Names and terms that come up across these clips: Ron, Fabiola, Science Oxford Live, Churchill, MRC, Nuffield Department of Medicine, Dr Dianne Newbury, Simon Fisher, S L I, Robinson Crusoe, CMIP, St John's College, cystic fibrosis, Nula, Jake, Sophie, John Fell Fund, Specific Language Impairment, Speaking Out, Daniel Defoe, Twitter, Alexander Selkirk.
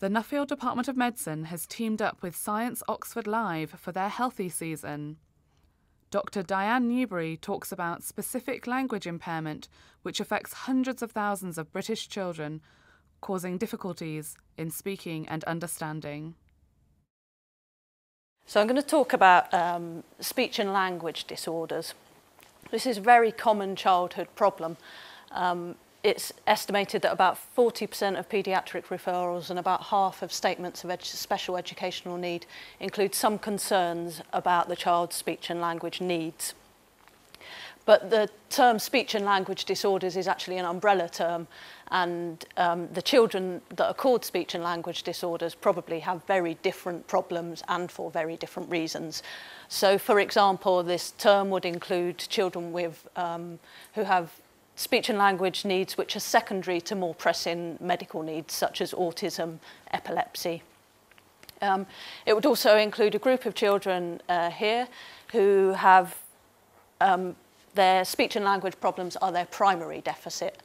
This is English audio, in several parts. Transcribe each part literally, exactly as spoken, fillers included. The Nuffield Department of Medicine has teamed up with Science Oxford Live for their Healthy Season. Dr Dianne Newbury talks about specific language impairment, which affects hundreds of thousands of British children, causing difficulties in speaking and understanding. So I'm going to talk about um, speech and language disorders. This is a very common childhood problem. Um, it's estimated that about forty percent of paediatric referrals and about half of statements of edu- special educational need include some concerns about the child's speech and language needs. But the term speech and language disorders is actually an umbrella term, and um, the children that are called speech and language disorders probably have very different problems and for very different reasons. So, for example, this term would include children with, um, who have speech and language needs which are secondary to more pressing medical needs such as autism, epilepsy. Um, it would also include a group of children uh, here who have um, their speech and language problems are their primary deficit.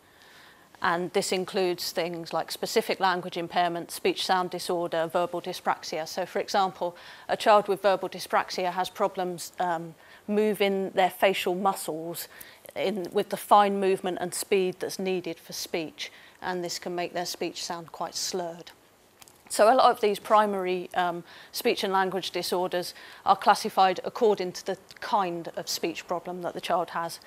And this includes things like specific language impairment, speech sound disorder, verbal dyspraxia. So, for example, a child with verbal dyspraxia has problems um, moving their facial muscles in, with the fine movement and speed that's needed for speech. And this can make their speech sound quite slurred. So a lot of these primary um, speech and language disorders are classified according to the kind of speech problem that the child has.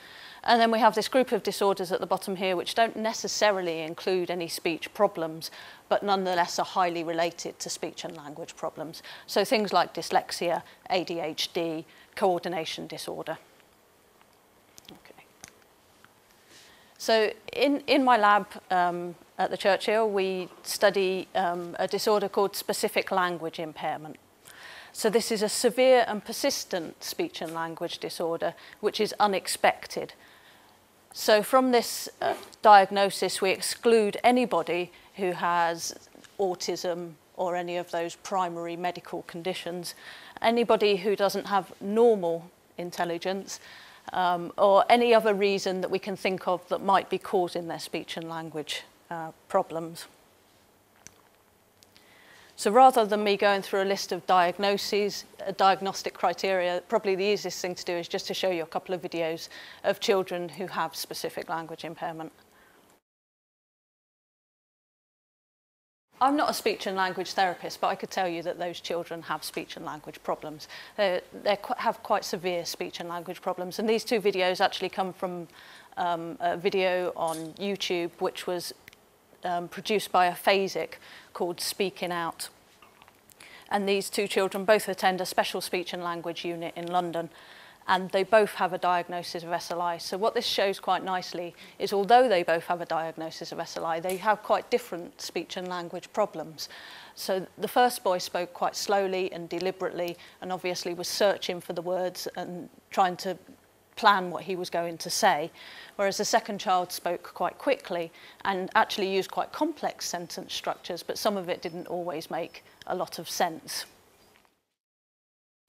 And then we have this group of disorders at the bottom here which don't necessarily include any speech problems, but nonetheless are highly related to speech and language problems. So things like dyslexia, A D H D, coordination disorder. Okay. So in, in my lab, um, at the Churchill, we study um, a disorder called specific language impairment. So this is a severe and persistent speech and language disorder, which is unexpected. So from this uh, diagnosis, we exclude anybody who has autism or any of those primary medical conditions, anybody who doesn't have normal intelligence, um, or any other reason that we can think of that might be causing their speech and language Uh, problems. So rather than me going through a list of diagnoses, uh, diagnostic criteria, probably the easiest thing to do is just to show you a couple of videos of children who have specific language impairment. I'm not a speech and language therapist, but I could tell you that those children have speech and language problems. They qu have quite severe speech and language problems, and these two videos actually come from um, a video on YouTube which was Um, produced by a aphasic called Speaking Out. And these two children both attend a special speech and language unit in London, and they both have a diagnosis of S L I. So what this shows quite nicely is although they both have a diagnosis of S L I, they have quite different speech and language problems. So the first boy spoke quite slowly and deliberately and obviously was searching for the words and trying to plan what he was going to say, whereas the second child spoke quite quickly and actually used quite complex sentence structures, but some of it didn't always make a lot of sense.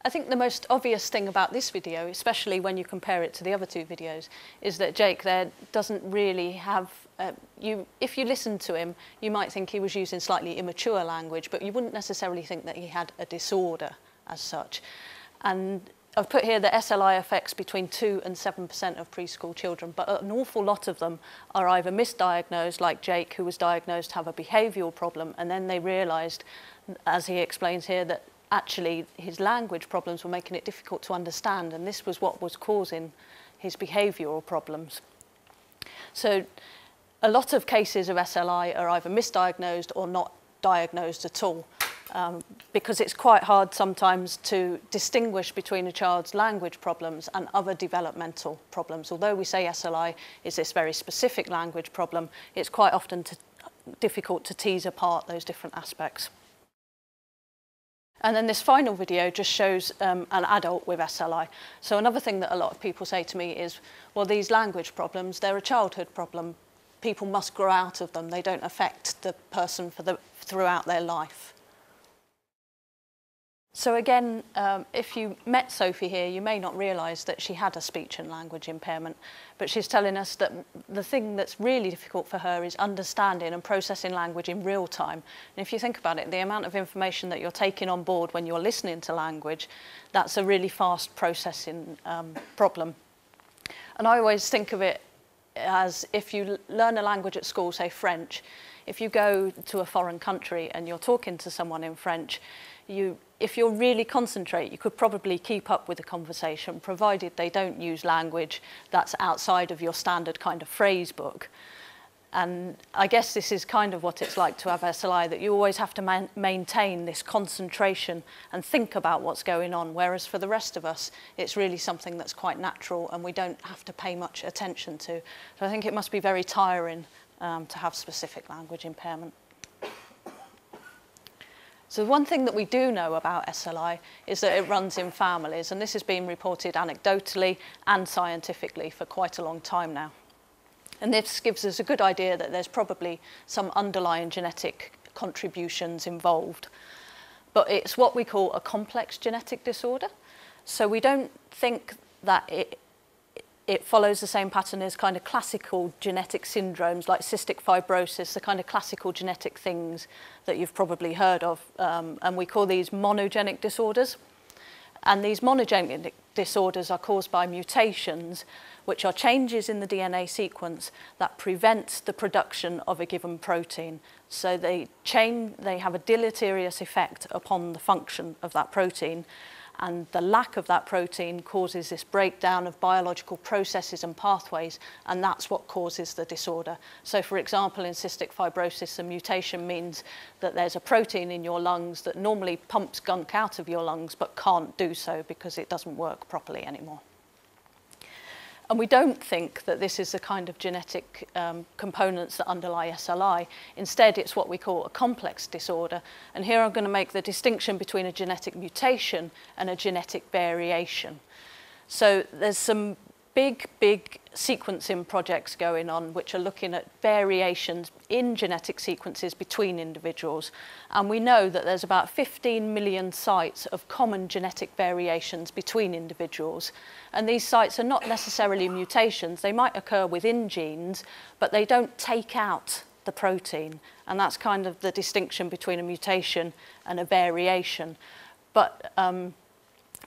I think the most obvious thing about this video, especially when you compare it to the other two videos, is that Jake there doesn't really have... Uh, you, if you listen to him, you might think he was using slightly immature language, but you wouldn't necessarily think that he had a disorder as such. And I've put here that S L I affects between two and seven percent of preschool children, but an awful lot of them are either misdiagnosed, like Jake, who was diagnosed to have a behavioural problem, and then they realised, as he explains here, that actually his language problems were making it difficult to understand, and this was what was causing his behavioural problems. So a lot of cases of S L I are either misdiagnosed or not diagnosed at all. Um, because it's quite hard sometimes to distinguish between a child's language problems and other developmental problems. Although we say S L I is this very specific language problem, it's quite often t- difficult to tease apart those different aspects. And then this final video just shows um, an adult with S L I. So another thing that a lot of people say to me is, well, these language problems, they're a childhood problem. People must grow out of them. They don't affect the person for the, throughout their life. So again, um, if you met Sophie here, you may not realise that she had a speech and language impairment, but she's telling us that the thing that's really difficult for her is understanding and processing language in real time. And if you think about it, the amount of information that you're taking on board when you're listening to language, that's a really fast processing um, problem. And I always think of it as if you learn a language at school, say French, if you go to a foreign country and you're talking to someone in French, you, if you really concentrate, you could probably keep up with the conversation, provided they don't use language that's outside of your standard kind of phrase book. And I guess this is kind of what it's like to have S L I, that you always have to man maintain this concentration and think about what's going on, whereas for the rest of us, it's really something that's quite natural and we don't have to pay much attention to. So I think it must be very tiring um, to have specific language impairment. So one thing that we do know about S L I is that it runs in families, and this has been reported anecdotally and scientifically for quite a long time now. And this gives us a good idea that there's probably some underlying genetic contributions involved. But it's what we call a complex genetic disorder. So we don't think that it, it follows the same pattern as kind of classical genetic syndromes like cystic fibrosis, the kind of classical genetic things that you've probably heard of. Um, and we call these monogenic disorders. And these monogenic disorders are caused by mutations, which are changes in the D N A sequence that prevents the production of a given protein. So they, change, they have a deleterious effect upon the function of that protein, and the lack of that protein causes this breakdown of biological processes and pathways, and that's what causes the disorder. So for example, in cystic fibrosis, the mutation means that there's a protein in your lungs that normally pumps gunk out of your lungs but can't do so because it doesn't work properly anymore. And we don't think that this is the kind of genetic um, components that underlie S L I. Instead, it's what we call a complex disorder. And here I'm going to make the distinction between a genetic mutation and a genetic variation. So there's some big, big sequencing projects going on which are looking at variations in genetic sequences between individuals. And we know that there's about fifteen million sites of common genetic variations between individuals. And these sites are not necessarily mutations. They might occur within genes, but they don't take out the protein. And that's kind of the distinction between a mutation and a variation. But um,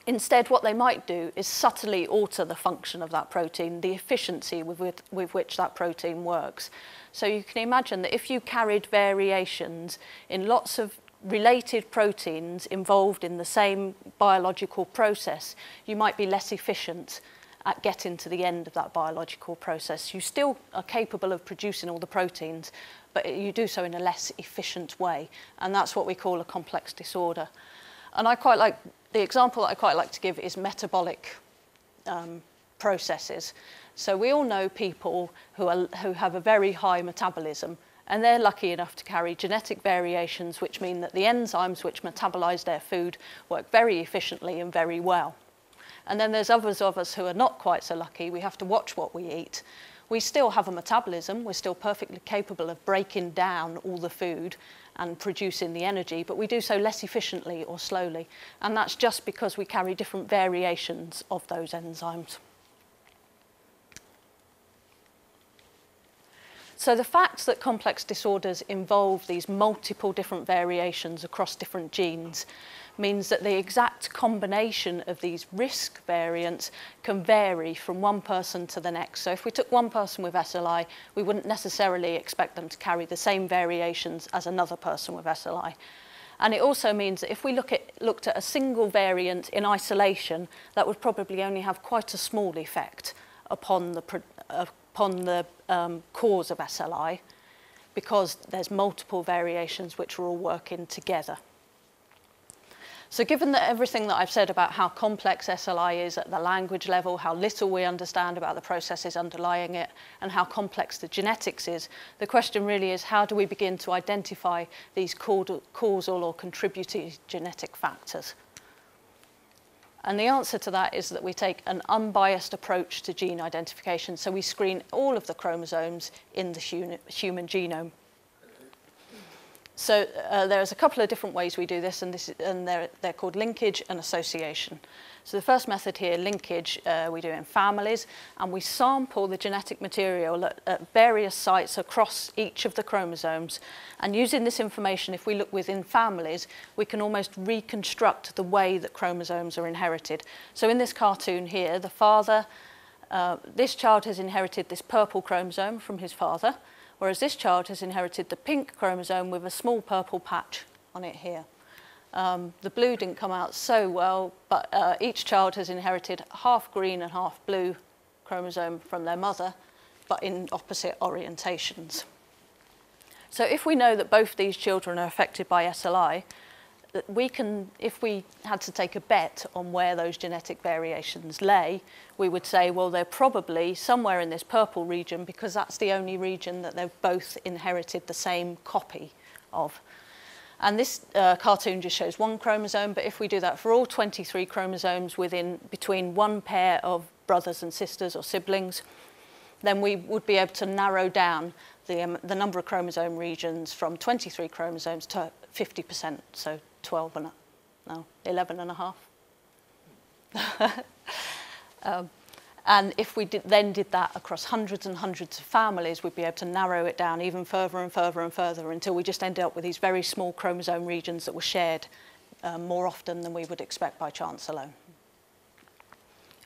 Instead, what they might do is subtly alter the function of that protein, the efficiency with, with, with which that protein works. So you can imagine that if you carried variations in lots of related proteins involved in the same biological process, you might be less efficient at getting to the end of that biological process. You still are capable of producing all the proteins, but you do so in a less efficient way. And that's what we call a complex disorder. And I quite like... The example that I quite like to give is metabolic um, processes. So we all know people who, are, who have a very high metabolism, and they're lucky enough to carry genetic variations which mean that the enzymes which metabolize their food work very efficiently and very well. And then there's others of us who are not quite so lucky. We have to watch what we eat. We still have a metabolism. We're still perfectly capable of breaking down all the food and producing the energy, but we do so less efficiently or slowly. And that's just because we carry different variations of those enzymes. So the fact that complex disorders involve these multiple different variations across different genes means that the exact combination of these risk variants can vary from one person to the next. So if we took one person with S L I, we wouldn't necessarily expect them to carry the same variations as another person with S L I. And it also means that if we look at, looked at a single variant in isolation, that would probably only have quite a small effect upon the uh, upon the um, cause of S L I, because there's multiple variations which are all working together. So given that everything that I've said about how complex S L I is at the language level, how little we understand about the processes underlying it, and how complex the genetics is, the question really is, how do we begin to identify these causal or contributing genetic factors? And the answer to that is that we take an unbiased approach to gene identification. So we screen all of the chromosomes in the human genome. So uh, there's a couple of different ways we do this, and, this, and they're, they're called linkage and association. So the first method here, linkage, uh, we do in families, and we sample the genetic material at, at various sites across each of the chromosomes. And using this information, if we look within families, we can almost reconstruct the way that chromosomes are inherited. So in this cartoon here, the father, uh, this child has inherited this purple chromosome from his father, whereas this child has inherited the pink chromosome with a small purple patch on it here. Um, the blue didn't come out so well, but uh, each child has inherited half green and half blue chromosome from their mother, but in opposite orientations. So if we know that both these children are affected by S L I, that we can, if we had to take a bet on where those genetic variations lay, we would say, well, they're probably somewhere in this purple region because that's the only region that they've both inherited the same copy of. And this uh, cartoon just shows one chromosome, but if we do that for all twenty-three chromosomes within between one pair of brothers and sisters or siblings, then we would be able to narrow down the, um, the number of chromosome regions from twenty-three chromosomes to fifty percent, so twelve and no, eleven and a half. um, and if we did, then did that across hundreds and hundreds of families, we'd be able to narrow it down even further and further and further until we just ended up with these very small chromosome regions that were shared uh, more often than we would expect by chance alone.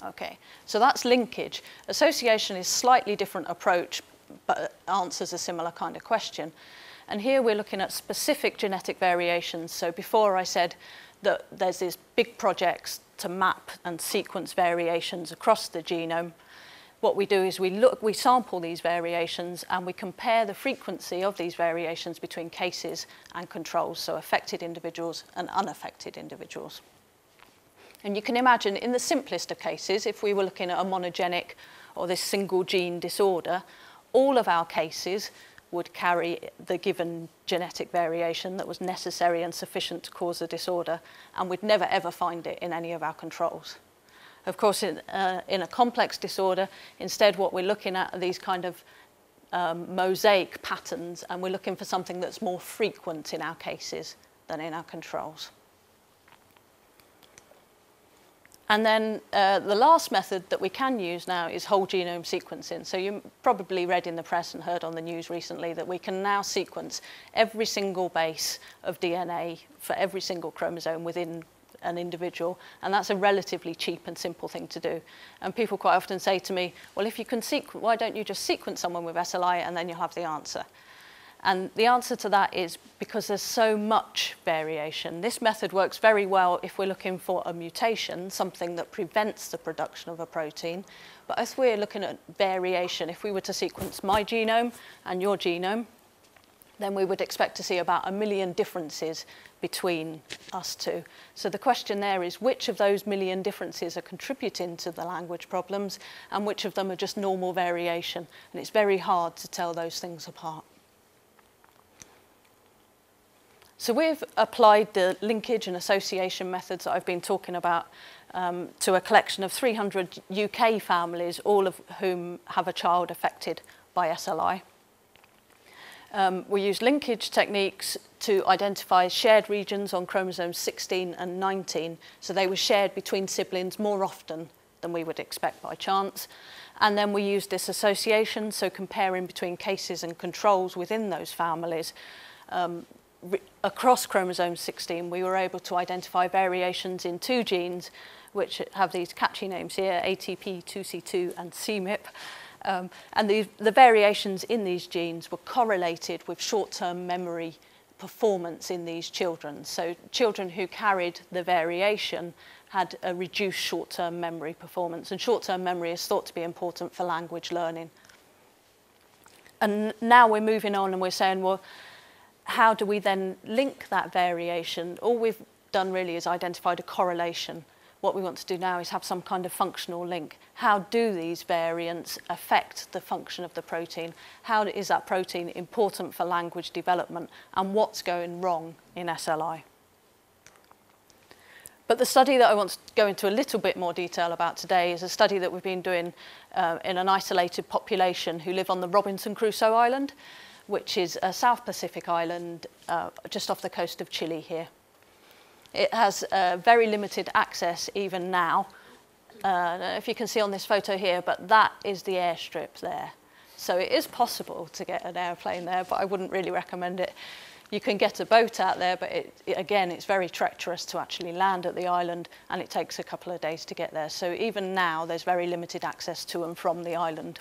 Okay, so that's linkage. Association is a slightly different approach, but answers a similar kind of question. And here we're looking at specific genetic variations. So before I said that there's these big projects to map and sequence variations across the genome. What we do is we look, we sample these variations and we compare the frequency of these variations between cases and controls, so affected individuals and unaffected individuals. And you can imagine in the simplest of cases, if we were looking at a monogenic or this single gene disorder, all of our cases would carry the given genetic variation that was necessary and sufficient to cause the disorder, and we'd never ever find it in any of our controls. Of course, in, uh, in a complex disorder, instead what we're looking at are these kind of um, mosaic patterns, and we're looking for something that's more frequent in our cases than in our controls. And then uh, the last method that we can use now is whole genome sequencing. So you probably read in the press and heard on the news recently that we can now sequence every single base of D N A for every single chromosome within an individual. And that's a relatively cheap and simple thing to do. And people quite often say to me, well, if you can sequence, why don't you just sequence someone with S L I and then you'll have the answer? And the answer to that is because there's so much variation. This method works very well if we're looking for a mutation, something that prevents the production of a protein. But if we're looking at variation, if we were to sequence my genome and your genome, then we would expect to see about a million differences between us two. So the question there is which of those million differences are contributing to the language problems and which of them are just normal variation. And it's very hard to tell those things apart. So we've applied the linkage and association methods that I've been talking about um, to a collection of three hundred U K families, all of whom have a child affected by S L I. Um, we use linkage techniques to identify shared regions on chromosomes sixteen and nineteen. So they were shared between siblings more often than we would expect by chance. And then we use this association, so comparing between cases and controls within those families. Um, Across chromosome sixteen, we were able to identify variations in two genes, which have these catchy names here, A T P two C two and C M I P. Um, and the, the variations in these genes were correlated with short-term memory performance in these children. So children who carried the variation had a reduced short-term memory performance. And short-term memory is thought to be important for language learning. And now we're moving on and we're saying, well, how do we then link that variation? All we've done really is identified a correlation. What we want to do now is have some kind of functional link. How do these variants affect the function of the protein? How is that protein important for language development? And what's going wrong in S L I? But the study that I want to go into a little bit more detail about today is a study that we've been doing uh, in an isolated population who live on the Robinson Crusoe Island. which is a South Pacific island uh, just off the coast of Chile here. It has uh, very limited access even now. Uh, I don't know if you can see on this photo here, but that is the airstrip there. So it is possible to get an airplane there, but I wouldn't really recommend it. You can get a boat out there, but it, it, again, it's very treacherous to actually land at the island, and it takes a couple of days to get there. So even now, there's very limited access to and from the island.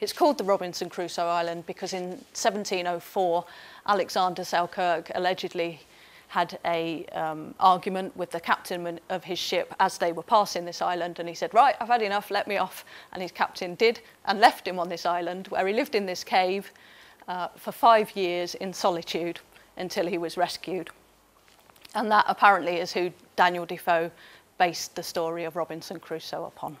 It's called the Robinson Crusoe Island because in seventeen oh four, Alexander Selkirk allegedly had an um, argument with the captain of his ship as they were passing this island, and he said, right, I've had enough, let me off. And his captain did and left him on this island where he lived in this cave Uh, for five years in solitude until he was rescued. And that apparently is who Daniel Defoe based the story of Robinson Crusoe upon.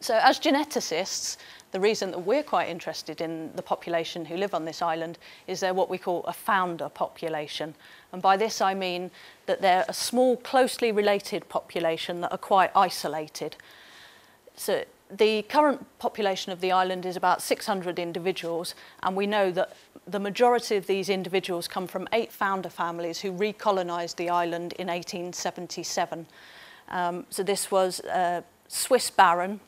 So as geneticists, the reason that we're quite interested in the population who live on this island is they're what we call a founder population. And by this I mean that they're a small, closely related population that are quite isolated. So the current population of the island is about six hundred individuals, and we know that the majority of these individuals come from eight founder families who recolonised the island in eighteen seventy-seven. Um, so this was a Swiss baron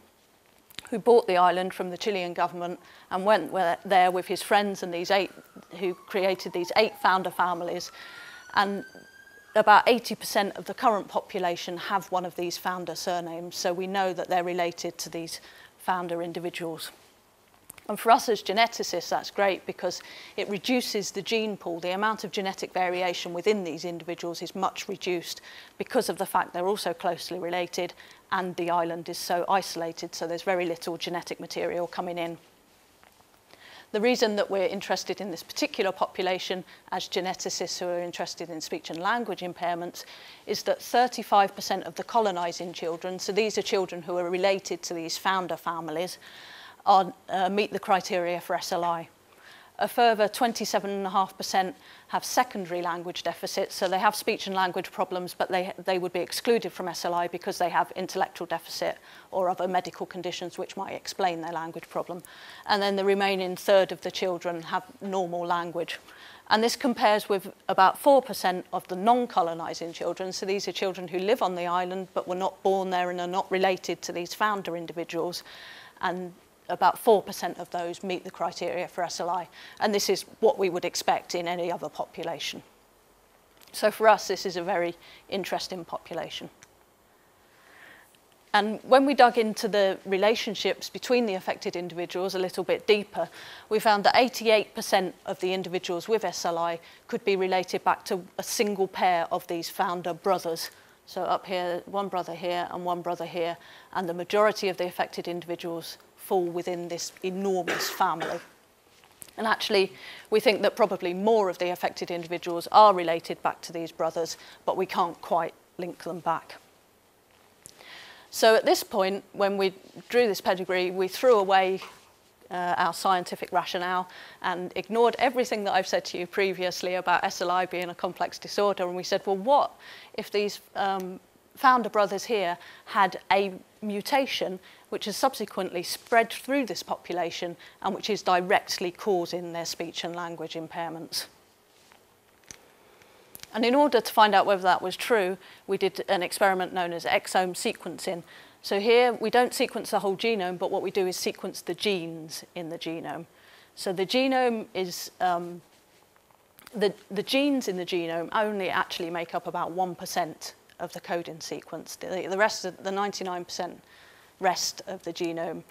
who bought the island from the Chilean government and went there with his friends and these eight, who created these eight founder families. And about eighty percent of the current population have one of these founder surnames, so we know that they're related to these founder individuals. And for us as geneticists, that's great because it reduces the gene pool. The amount of genetic variation within these individuals is much reduced because of the fact they're also closely related and the island is so isolated, so there's very little genetic material coming in. The reason that we're interested in this particular population as geneticists who are interested in speech and language impairments is that thirty-five percent of the colonising children, so these are children who are related to these founder families, are, uh, meet the criteria for S L I. A further twenty-seven point five percent have secondary language deficits, so they have speech and language problems, but they, they would be excluded from S L I because they have intellectual deficit or other medical conditions which might explain their language problem. And then the remaining third of the children have normal language. And this compares with about four percent of the non-colonising children, so these are children who live on the island but were not born there and are not related to these founder individuals. And about four percent of those meet the criteria for S L I, and this is what we would expect in any other population. So for us, this is a very interesting population. And when we dug into the relationships between the affected individuals a little bit deeper, we found that eighty-eight percent of the individuals with S L I could be related back to a single pair of these founder brothers. So up here, one brother here and one brother here, and the majority of the affected individuals fall within this enormous family. And actually, we think that probably more of the affected individuals are related back to these brothers, but we can't quite link them back. So at this point, when we drew this pedigree, we threw away uh, our scientific rationale and ignored everything that I've said to you previously about S L I being a complex disorder. And we said, well, what if these um, founder brothers here had a mutation which has subsequently spread through this population and which is directly causing their speech and language impairments? And in order to find out whether that was true, we did an experiment known as exome sequencing. So here we don't sequence the whole genome, but what we do is sequence the genes in the genome. So the genome is, um, the, the genes in the genome only actually make up about one percent of the coding sequence. The, the rest of the ninety-nine percent rest of the genome,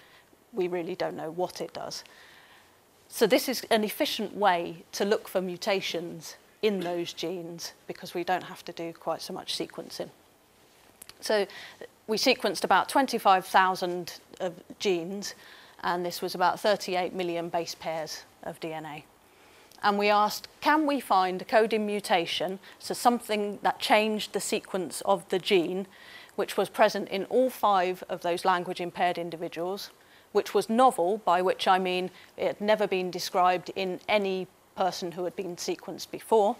we really don't know what it does. So this is an efficient way to look for mutations in those genes because we don't have to do quite so much sequencing. So we sequenced about twenty-five thousand of genes, and this was about thirty-eight million base pairs of D N A. And we asked, can we find a coding mutation, so something that changed the sequence of the gene, which was present in all five of those language-impaired individuals, which was novel, by which I mean it had never been described in any person who had been sequenced before,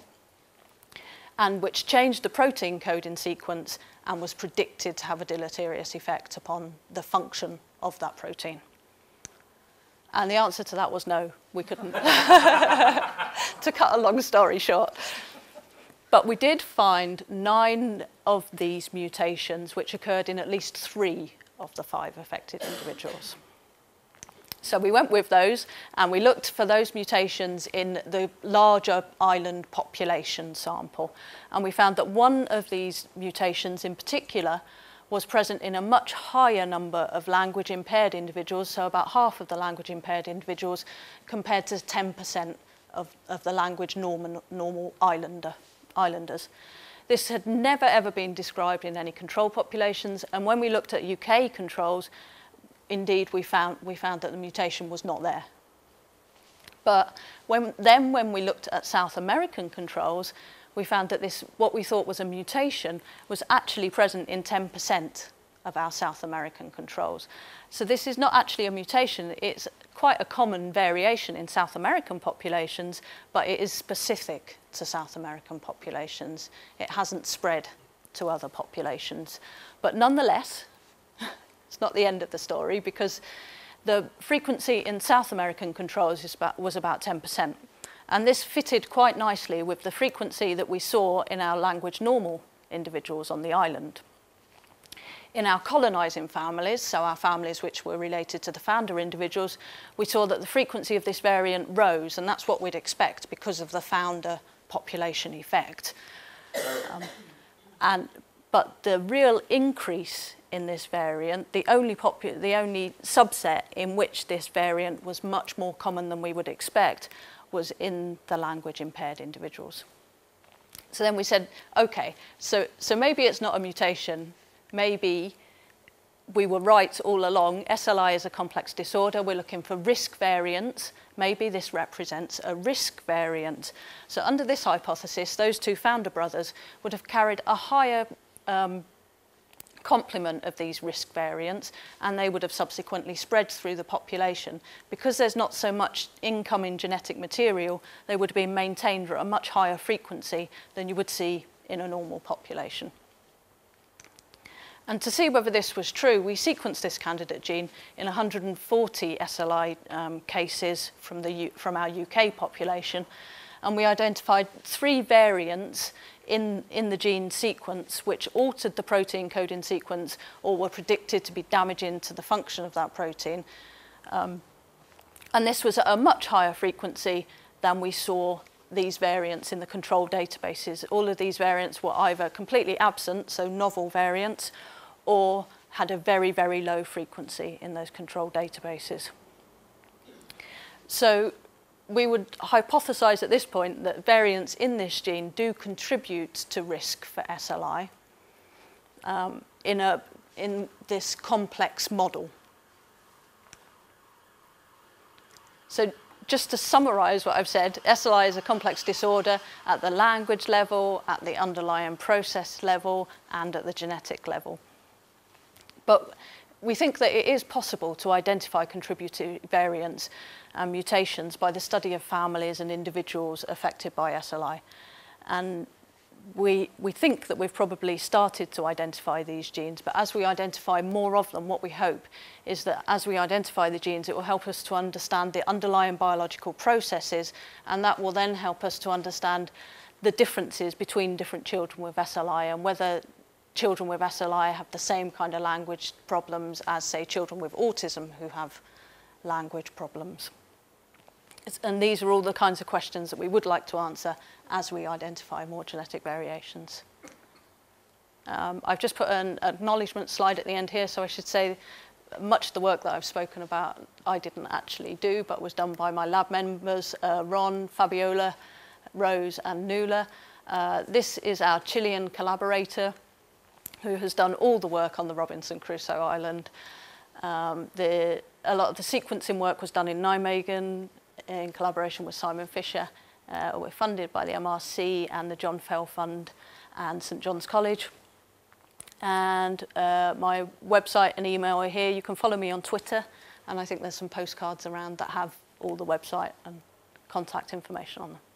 and which changed the protein coding sequence and was predicted to have a deleterious effect upon the function of that protein. And the answer to that was no, we couldn't, to cut a long story short. But we did find nine of these mutations which occurred in at least three of the five affected individuals. So we went with those and we looked for those mutations in the larger island population sample. And we found that one of these mutations in particular was present in a much higher number of language impaired individuals, so about half of the language impaired individuals compared to ten percent of, of the language normal, normal islander, islanders. This had never ever been described in any control populations, and when we looked at U K controls, indeed we found, we found that the mutation was not there. But when, then when we looked at South American controls, we found that this, what we thought was a mutation, was actually present in ten percent of our South American controls. So this is not actually a mutation, it's quite a common variation in South American populations, but it is specific to South American populations. It hasn't spread to other populations. But nonetheless, it's not the end of the story, because the frequency in South American controls is about, was about ten percent. And this fitted quite nicely with the frequency that we saw in our language normal individuals on the island. In our colonising families, so our families which were related to the founder individuals, we saw that the frequency of this variant rose, and that's what we'd expect because of the founder population effect. Um, and, but the real increase in this variant, the only, popu- the only subset in which this variant was much more common than we would expect, was in the language impaired individuals. So then we said, okay, so, so maybe it's not a mutation, maybe we were right all along, S L I is a complex disorder, we're looking for risk variants, maybe this represents a risk variant. So under this hypothesis, those two founder brothers would have carried a higher um, complement of these risk variants, and they would have subsequently spread through the population. Because there's not so much incoming genetic material, they would have been maintained at a much higher frequency than you would see in a normal population. And to see whether this was true, we sequenced this candidate gene in one hundred forty S L I um, cases from, the U from our U K population, and we identified three variants In, in the gene sequence which altered the protein coding sequence or were predicted to be damaging to the function of that protein. Um, and this was at a much higher frequency than we saw these variants in the control databases. All of these variants were either completely absent, so novel variants, or had a very, very low frequency in those control databases. So we would hypothesize at this point that variants in this gene do contribute to risk for S L I um, in, a, in this complex model. So just to summarize what I've said, S L I is a complex disorder at the language level, at the underlying process level, and at the genetic level. But we think that it is possible to identify contributing variants and mutations by the study of families and individuals affected by S L I. And we, we think that we've probably started to identify these genes, but as we identify more of them, what we hope is that as we identify the genes, it will help us to understand the underlying biological processes, and that will then help us to understand the differences between different children with S L I and whether children with S L I have the same kind of language problems as, say, children with autism who have language problems. It's, and these are all the kinds of questions that we would like to answer as we identify more genetic variations. Um, I've just put an acknowledgement slide at the end here, so I should say much of the work that I've spoken about I didn't actually do, but was done by my lab members, uh, Ron, Fabiola, Rose and Nula. Uh, this is our Chilean collaborator, who has done all the work on the Robinson Crusoe Island. Um, the, a lot of the sequencing work was done in Nijmegen in collaboration with Simon Fisher. Uh, we're funded by the M R C and the John Fell Fund and St John's College. And uh, my website and email are here. You can follow me on Twitter, and I think there's some postcards around that have all the website and contact information on them.